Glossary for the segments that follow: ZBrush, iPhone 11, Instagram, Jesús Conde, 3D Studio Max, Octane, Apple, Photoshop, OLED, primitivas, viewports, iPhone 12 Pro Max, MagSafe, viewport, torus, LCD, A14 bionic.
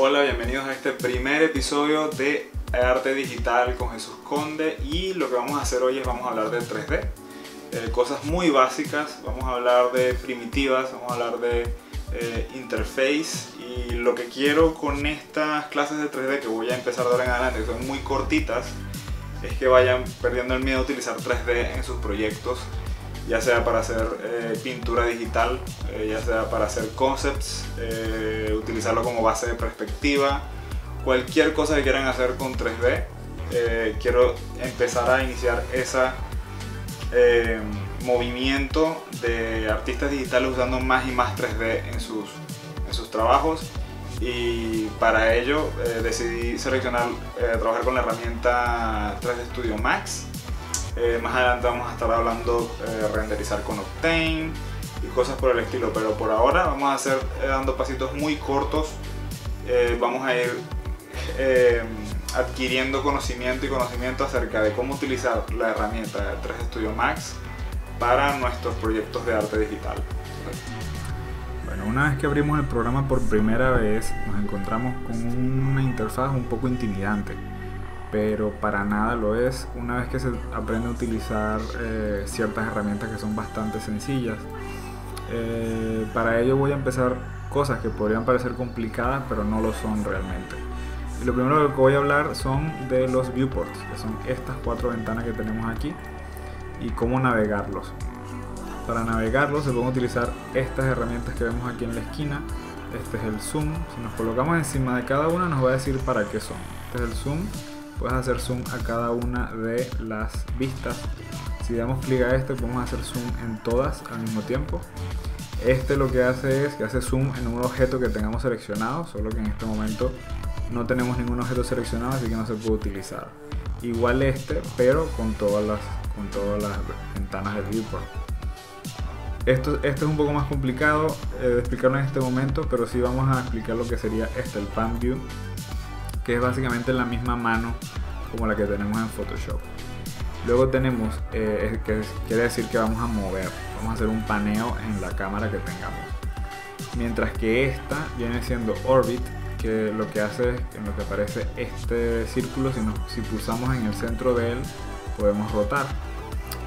Hola, bienvenidos a este primer episodio de Arte Digital con Jesús Conde, y lo que vamos a hacer hoy es vamos a hablar de 3D, cosas muy básicas, vamos a hablar de primitivas, vamos a hablar de interface, y lo que quiero con estas clases de 3D que voy a empezar de ahora en adelante, que son muy cortitas, es que vayan perdiendo el miedo a utilizar 3D en sus proyectos, ya sea para hacer pintura digital, ya sea para hacer concepts, utilizarlo como base de perspectiva, cualquier cosa que quieran hacer con 3D. Quiero empezar a iniciar ese movimiento de artistas digitales usando más y más 3D en sus trabajos, y para ello decidí seleccionar, trabajar con la herramienta 3D Studio Max. Más adelante vamos a estar hablando renderizar con Octane y cosas por el estilo, pero por ahora vamos a hacer dando pasitos muy cortos. Vamos a ir adquiriendo conocimiento acerca de cómo utilizar la herramienta de 3D Studio Max para nuestros proyectos de arte digital. Bueno, una vez que abrimos el programa por primera vez nos encontramos con una interfaz un poco intimidante, pero para nada lo es una vez que se aprende a utilizar ciertas herramientas que son bastante sencillas. Para ello voy a empezar cosas que podrían parecer complicadas pero no lo son realmente. Y lo primero de lo que voy a hablar son de los viewports, que son estas cuatro ventanas que tenemos aquí, y cómo navegarlos. Para navegarlos se pueden utilizar estas herramientas que vemos aquí en la esquina. Este es el zoom, si nos colocamos encima de cada una nos va a decir para qué son. Este es el zoom. Puedes hacer zoom a cada una de las vistas. Si damos clic a este podemos hacer zoom en todas al mismo tiempo. Este lo que hace es que hace zoom en un objeto que tengamos seleccionado, solo que en este momento no tenemos ningún objeto seleccionado, así que no se puede utilizar. Igual este, pero con todas las ventanas del viewport. Esto es un poco más complicado de explicarlo en este momento, pero sí vamos a explicar lo que sería el pan view, que es básicamente la misma mano como la que tenemos en Photoshop. Luego tenemos, que quiere decir que vamos a mover, vamos a hacer un paneo en la cámara que tengamos. Mientras que esta viene siendo Orbit, que lo que hace es en lo que aparece este círculo, si pulsamos en el centro de él podemos rotar.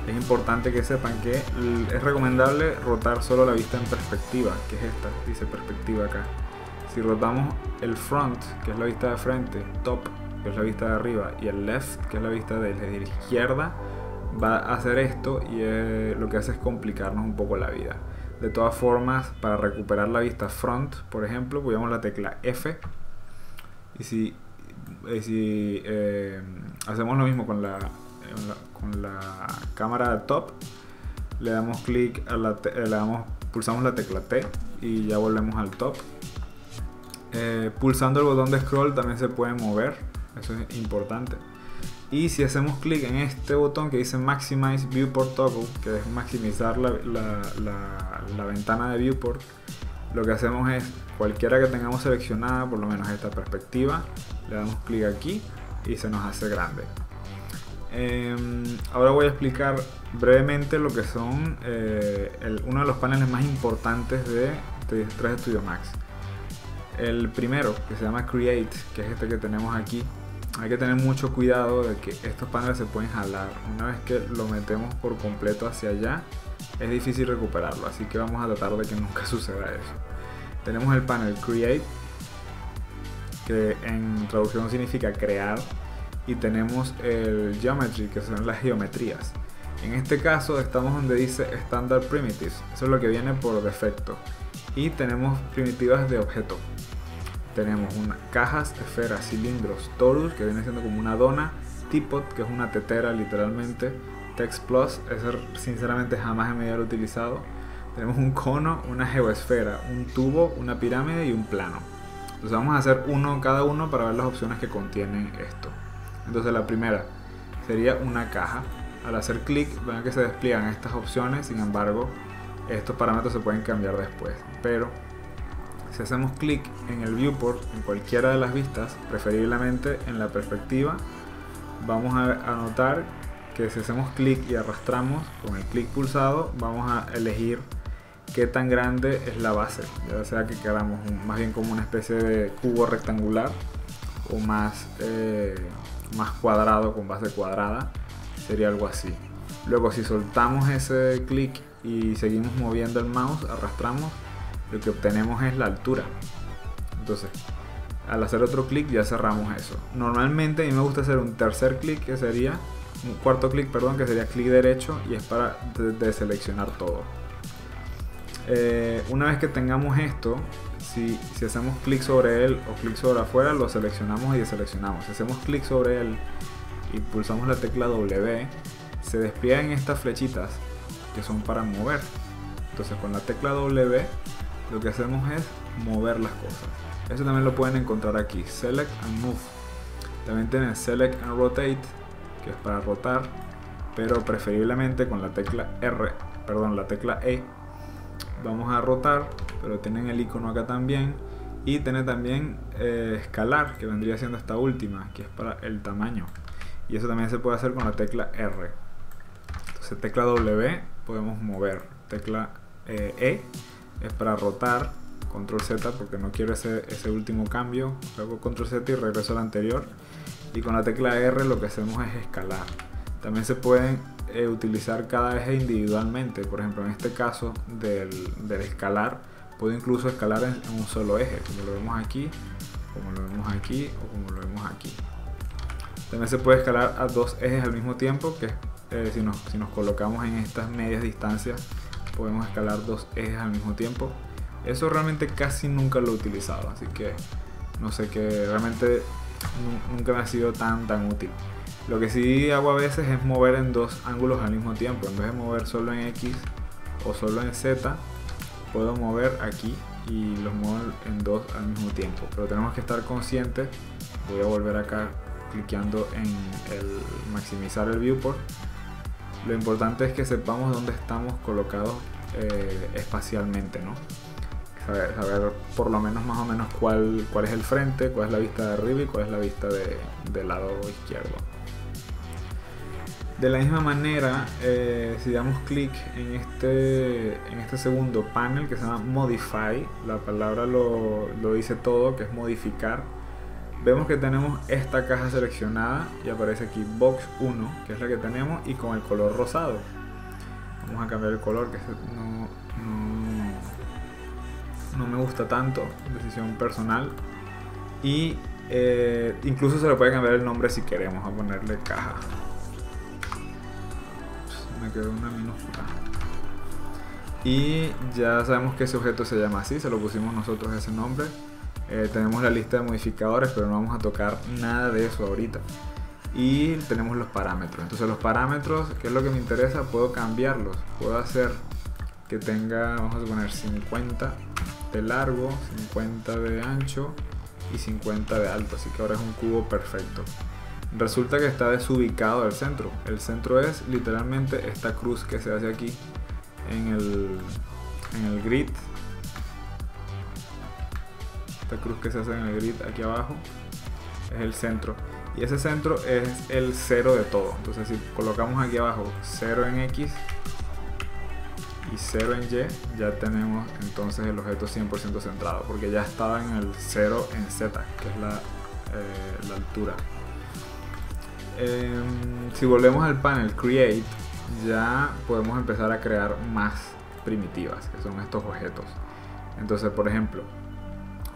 Es importante que sepan que es recomendable rotar solo la vista en perspectiva, que es esta, dice perspectiva acá. Si rotamos el front, que es la vista de frente, top, que es la vista de arriba, y el left, que es la vista de la izquierda, va a hacer esto, y lo que hace es complicarnos un poco la vida. De todas formas, para recuperar la vista front, por ejemplo, pulsamos la tecla F, y si hacemos lo mismo con la cámara de top, le damos clic a pulsamos la tecla T y ya volvemos al top. Pulsando el botón de scroll también se puede mover, eso es importante. Y si hacemos clic en este botón que dice Maximize Viewport Toggle, que es maximizar la ventana de viewport, lo que hacemos es cualquiera que tengamos seleccionada, por lo menos esta perspectiva, le damos clic aquí y se nos hace grande. Ahora voy a explicar brevemente lo que son uno de los paneles más importantes de 3D Studio Max. El primero, que se llama Create, que es este que tenemos aquí. Hay que tener mucho cuidado de que estos paneles se pueden jalar. Una vez que lo metemos por completo hacia allá, es difícil recuperarlo, así que vamos a tratar de que nunca suceda eso. Tenemos el panel Create, que en traducción significa crear, y tenemos el Geometry, que son las geometrías. En este caso estamos donde dice Standard Primitives, eso es lo que viene por defecto. Y tenemos primitivas de objeto. Tenemos cajas, esferas, cilindros, torus, que viene siendo como una dona, teapot, que es una tetera literalmente, text plus, eso sinceramente jamás me había utilizado. Tenemos un cono, una geoesfera, un tubo, una pirámide y un plano. Entonces vamos a hacer uno cada uno para ver las opciones que contienen esto. Entonces la primera sería una caja. Al hacer clic ven que se despliegan estas opciones, sin embargo estos parámetros se pueden cambiar después, pero si hacemos clic en el viewport, en cualquiera de las vistas, preferiblemente en la perspectiva, vamos a notar que si hacemos clic y arrastramos con el clic pulsado, vamos a elegir qué tan grande es la base, ya sea que queramos más bien como una especie de cubo rectangular o más cuadrado con base cuadrada, sería algo así. Luego si soltamos ese clic y seguimos moviendo el mouse, arrastramos, lo que obtenemos es la altura. Entonces al hacer otro clic ya cerramos eso. Normalmente a mí me gusta hacer un tercer clic, que sería un cuarto clic, perdón, que sería clic derecho, y es para deseleccionar todo. Una vez que tengamos esto, si hacemos clic sobre él o clic sobre afuera, lo seleccionamos y deseleccionamos. Si hacemos clic sobre él y pulsamos la tecla W, se despliegan estas flechitas que son para mover. Entonces con la tecla W lo que hacemos es mover las cosas. Eso también lo pueden encontrar aquí, Select and Move. También tienen Select and Rotate, que es para rotar, pero preferiblemente con la tecla E vamos a rotar, pero tienen el icono acá también. Y tiene también escalar, que vendría siendo esta última, que es para el tamaño, y eso también se puede hacer con la tecla R. Entonces tecla W podemos mover, tecla E es para rotar, control Z porque no quiero ese último cambio, luego control Z y regreso al anterior, y con la tecla R lo que hacemos es escalar. También se pueden utilizar cada eje individualmente. Por ejemplo, en este caso del escalar, puedo incluso escalar en un solo eje, como lo vemos aquí, como lo vemos aquí o como lo vemos aquí. También se puede escalar a dos ejes al mismo tiempo, que si nos colocamos en estas medias distancias, podemos escalar dos ejes al mismo tiempo. Eso realmente casi nunca lo he utilizado, así que no sé, que realmente nunca me ha sido tan útil. Lo que sí hago a veces es mover en dos ángulos al mismo tiempo. En vez de mover solo en X o solo en Z, puedo mover aquí y los muevo en dos al mismo tiempo. Pero tenemos que estar conscientes. Voy a volver acá cliqueando en el maximizar el viewport. Lo importante es que sepamos dónde estamos colocados espacialmente, ¿no? Saber por lo menos más o menos cuál es el frente, cuál es la vista de arriba y cuál es la vista del lado izquierdo. De la misma manera, si damos clic en este segundo panel que se llama Modify, la palabra lo dice todo, que es modificar, vemos que tenemos esta caja seleccionada y aparece aquí Box 1, que es la que tenemos, y con el color rosado. Vamos a cambiar el color, que no me gusta tanto, decisión personal. Y incluso se le puede cambiar el nombre si queremos, a ponerle caja. Me quedó una minúscula. Y ya sabemos que ese objeto se llama así, se lo pusimos nosotros ese nombre. Tenemos la lista de modificadores, pero no vamos a tocar nada de eso ahorita. Y tenemos los parámetros. Entonces los parámetros, que es lo que me interesa, puedo cambiarlos. Puedo hacer que tenga, vamos a poner 50 de largo, 50 de ancho y 50 de alto. Así que ahora es un cubo perfecto. Resulta que está desubicado del centro. El centro es literalmente esta cruz que se hace aquí en el grid. Esta cruz que se hace en el grid aquí abajo es el centro. Y ese centro es el cero de todo. Entonces si colocamos aquí abajo 0 en X y 0 en Y, ya tenemos entonces el objeto 100% centrado, porque ya estaba en el 0 en Z, que es la altura. Si volvemos al panel Create, ya podemos empezar a crear más primitivas, que son estos objetos. Entonces, por ejemplo,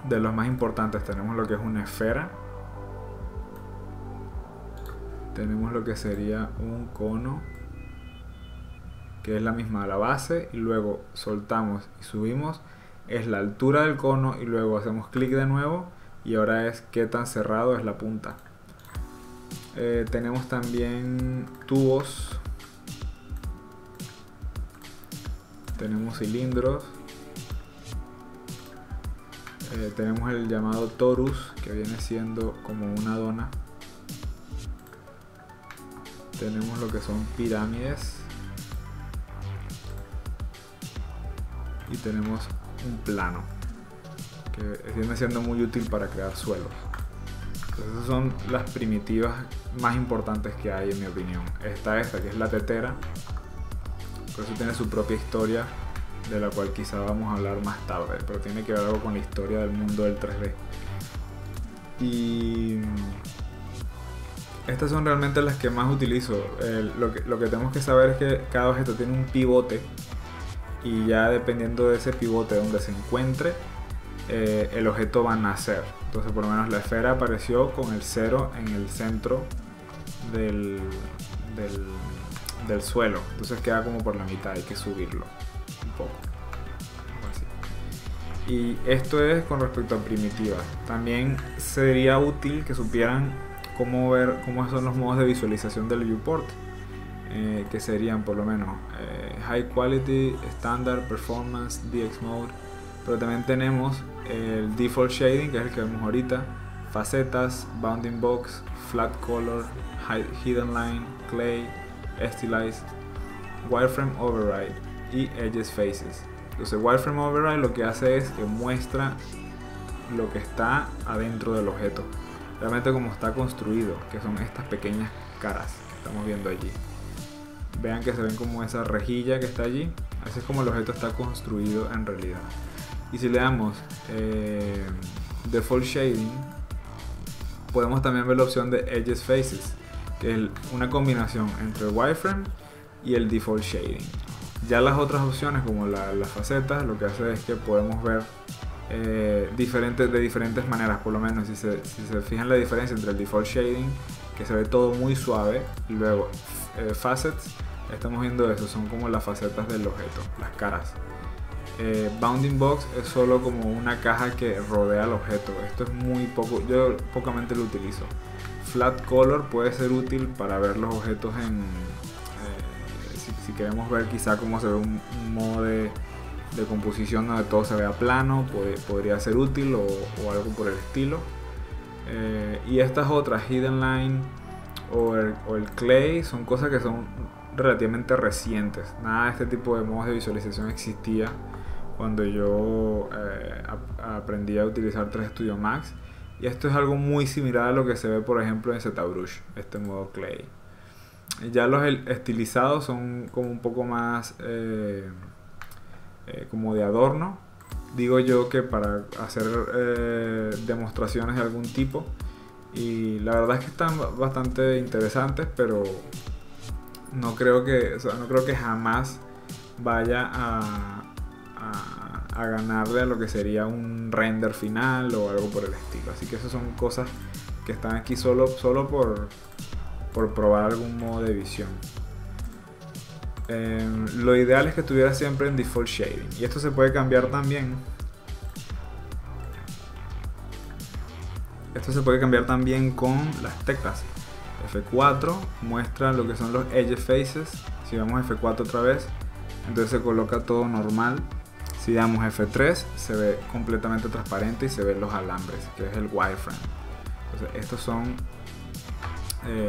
de los más importantes tenemos lo que es una esfera, tenemos lo que sería un cono, que es la misma de la base, y luego soltamos y subimos, es la altura del cono, y luego hacemos clic de nuevo, y ahora es qué tan cerrado es la punta. Tenemos también tubos, tenemos cilindros, tenemos el llamado torus, que viene siendo como una dona, tenemos lo que son pirámides y tenemos un plano, que viene siendo muy útil para crear suelos. Esas son las primitivas más importantes que hay, en mi opinión. Esta que es la tetera, por eso tiene su propia historia de la cual quizá vamos a hablar más tarde, pero tiene que ver algo con la historia del mundo del 3D. Y estas son realmente las que más utilizo. Lo que tenemos que saber es que cada objeto tiene un pivote, y ya dependiendo de ese pivote donde se encuentre, el objeto va a nacer. Entonces, por lo menos la esfera apareció con el 0 en el centro del suelo, entonces queda como por la mitad, hay que subirlo un poco, así. Y esto es con respecto a primitivas. También sería útil que supieran cómo son los modos de visualización del viewport, que serían por lo menos High Quality, Standard, Performance, DX Mode, pero también tenemos el Default Shading, que es el que vemos ahorita, Facetas, Bounding Box, Flat Color, Hidden Line, Clay, Stylized, Wireframe Override y Edges Faces. Entonces, Wireframe Override lo que hace es que muestra lo que está adentro del objeto, realmente como está construido, que son estas pequeñas caras que estamos viendo allí. Vean que se ven como esa rejilla que está allí, así es como el objeto está construido en realidad. Y si le damos Default Shading, podemos también ver la opción de Edges Faces, que es una combinación entre el Wireframe y el Default Shading. Ya las otras opciones, como las facetas, lo que hace es que podemos ver de diferentes maneras. Por lo menos si se fijan la diferencia entre el Default Shading, que se ve todo muy suave, y luego Facets, estamos viendo eso, son como las facetas del objeto, las caras. Bounding Box es solo como una caja que rodea al objeto, esto es muy poco, yo pocamente lo utilizo. Flat Color puede ser útil para ver los objetos en si queremos ver quizá cómo se ve un modo de composición donde todo se vea plano, podría ser útil, o algo por el estilo. Y estas otras, Hidden Line o el Clay, son cosas que son relativamente recientes. Nada de este tipo de modos de visualización existía cuando yo aprendí a utilizar 3D Studio Max, y esto es algo muy similar a lo que se ve por ejemplo en ZBrush, este modo Clay. Ya los estilizados son como un poco más como de adorno, digo yo, que para hacer demostraciones de algún tipo, y la verdad es que están bastante interesantes, pero no creo que jamás vaya a ganarle a lo que sería un render final o algo por el estilo. Así que esas son cosas que están aquí solo por probar algún modo de visión. Lo ideal es que estuviera siempre en Default Shading, y esto se puede cambiar también. Esto se puede cambiar también con las teclas. F4 muestra lo que son los Edge Faces. Si damos F4 otra vez, entonces se coloca todo normal. Si damos F3, se ve completamente transparente y se ven los alambres, que es el wireframe. Entonces, estos son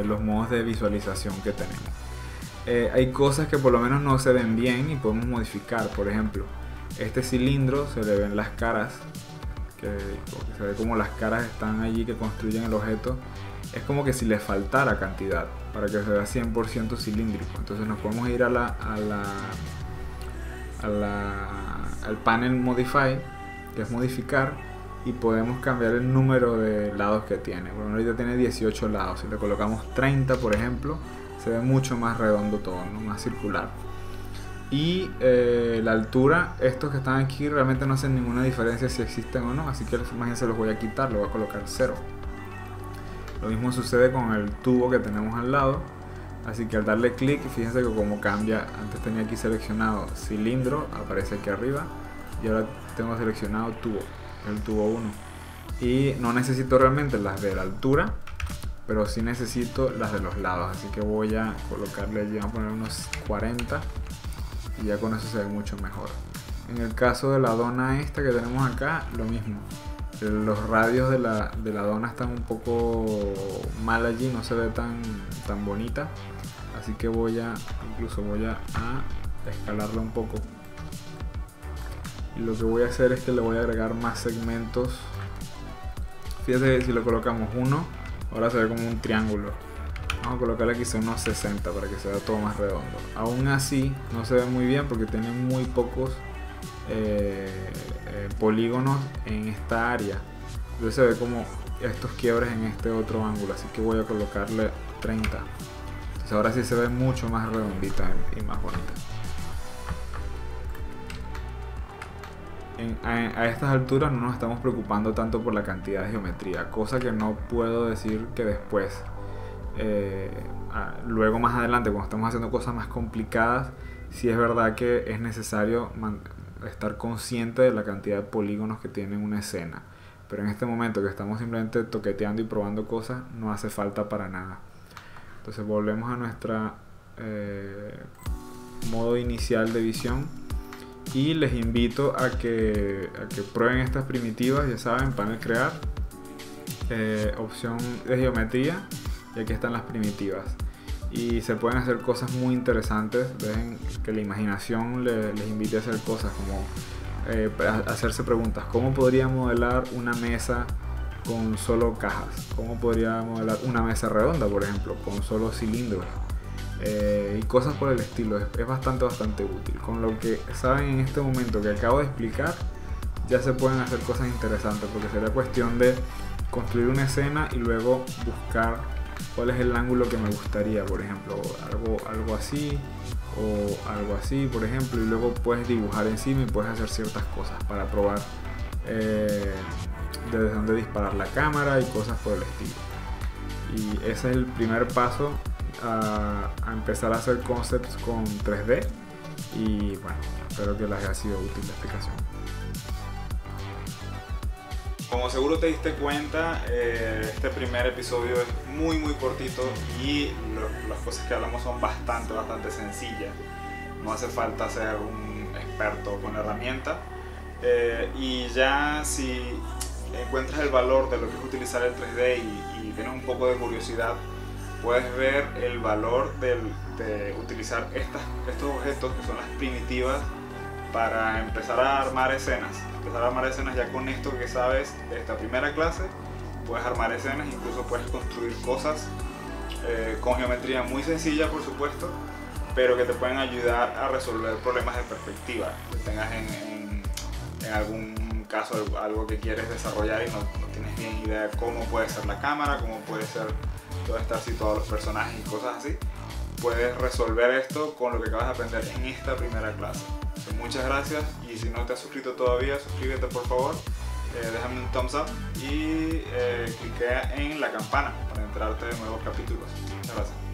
los modos de visualización que tenemos. Hay cosas que por lo menos no se ven bien y podemos modificar. Por ejemplo, este cilindro, se le ven las caras, que se ve como las caras están allí que construyen el objeto. Es como que si le faltara cantidad para que se vea 100% cilíndrico. Entonces nos podemos ir al panel Modify, que es modificar, y podemos cambiar el número de lados que tiene. Bueno, ahorita tiene 18 lados, si le colocamos 30 por ejemplo, se ve mucho más redondo todo, ¿no? Más circular. Y la altura, estos que están aquí realmente no hacen ninguna diferencia si existen o no, así que imagínense, los voy a quitar, lo voy a colocar 0. Lo mismo sucede con el tubo que tenemos al lado, así que al darle clic, fíjense que como cambia. Antes tenía aquí seleccionado cilindro, aparece aquí arriba, y ahora tengo seleccionado tubo, el tubo 1, y no necesito realmente las de la altura, pero sí necesito las de los lados, así que voy a colocarle allí, vamos a poner unos 40, y ya con eso se ve mucho mejor. En el caso de la dona esta que tenemos acá, lo mismo, los radios de la dona están un poco mal allí, no se ve tan bonita, así que voy a escalarla un poco, y lo que voy a hacer es que le voy a agregar más segmentos. Fíjate que si le colocamos uno, ahora se ve como un triángulo. Vamos a colocarle aquí unos 60 para que se vea todo más redondo. Aún así no se ve muy bien porque tiene muy pocos polígonos en esta área. Entonces se ve como estos quiebres en este otro ángulo, así que voy a colocarle 30. Entonces ahora sí se ve mucho más redondita y más bonita. A estas alturas no nos estamos preocupando tanto por la cantidad de geometría, cosa que no puedo decir que después, luego más adelante, cuando estamos haciendo cosas más complicadas, sí es verdad que es necesario estar consciente de la cantidad de polígonos que tiene una escena. Pero en este momento que estamos simplemente toqueteando y probando cosas, no hace falta para nada. Entonces volvemos a nuestra modo inicial de visión. Y les invito a que prueben estas primitivas. Ya saben, panel crear, opción de geometría, y aquí están las primitivas. Y se pueden hacer cosas muy interesantes. Dejen que la imaginación les invite a hacer cosas como hacerse preguntas. ¿Cómo podría modelar una mesa con solo cajas? ¿Cómo podría modelar una mesa redonda, por ejemplo, con solo cilindros? Y cosas por el estilo. Es bastante útil. Con lo que saben en este momento que acabo de explicar, ya se pueden hacer cosas interesantes, porque será cuestión de construir una escena y luego buscar cuál es el ángulo que me gustaría, por ejemplo, algo así o algo así, por ejemplo, y luego puedes dibujar encima y puedes hacer ciertas cosas para probar desde dónde disparar la cámara y cosas por el estilo. Y ese es el primer paso a empezar a hacer concepts con 3D, y bueno, espero que les haya sido útil la explicación. Como seguro te diste cuenta, este primer episodio es muy cortito y las cosas que hablamos son bastante sencillas. No hace falta ser un experto con la herramienta, y ya si encuentras el valor de lo que es utilizar el 3D y tienes un poco de curiosidad, puedes ver el valor de utilizar estos objetos que son las primitivas para empezar a armar escenas. Ya con esto que sabes de esta primera clase, puedes armar escenas, incluso puedes construir cosas con geometría muy sencilla, por supuesto, pero que te pueden ayudar a resolver problemas de perspectiva que tengas en algún caso, algo que quieres desarrollar y no tienes bien idea de cómo puede ser la cámara, cómo puede ser dónde estar situados los personajes y cosas así. Puedes resolver esto con lo que acabas de aprender en esta primera clase. Entonces, muchas gracias, y si no te has suscrito todavía, suscríbete por favor, déjame un thumbs up y cliquea en la campana para enterarte de nuevos capítulos. Muchas gracias.